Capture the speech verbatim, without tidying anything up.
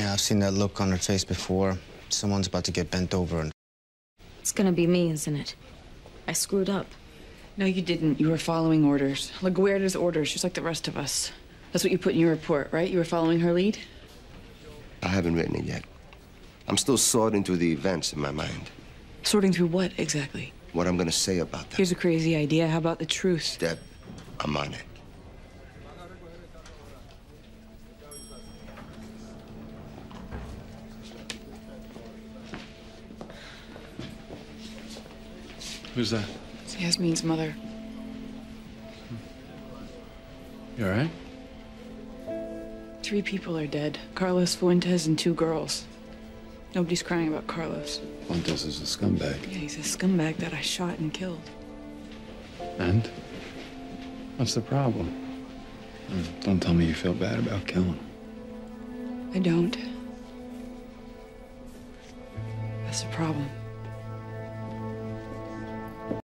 Yeah, I've seen that look on her face before. Someone's about to get bent over and... It's gonna be me, isn't it? I screwed up. No, you didn't. You were following orders. LaGuardia's orders, just like the rest of us. That's what you put in your report, right? You were following her lead? I haven't written it yet. I'm still sorting through the events in my mind. Sorting through what, exactly? What I'm gonna say about that. Here's a crazy idea. How about the truth? Deb, I'm on it. Who's that? It's Yasmin's mother. You all right? Three people are dead. Carlos Fuentes and two girls. Nobody's crying about Carlos. Fuentes is a scumbag. Yeah, he's a scumbag that I shot and killed. And? What's the problem? Don't tell me you feel bad about killing him. I don't. That's the problem.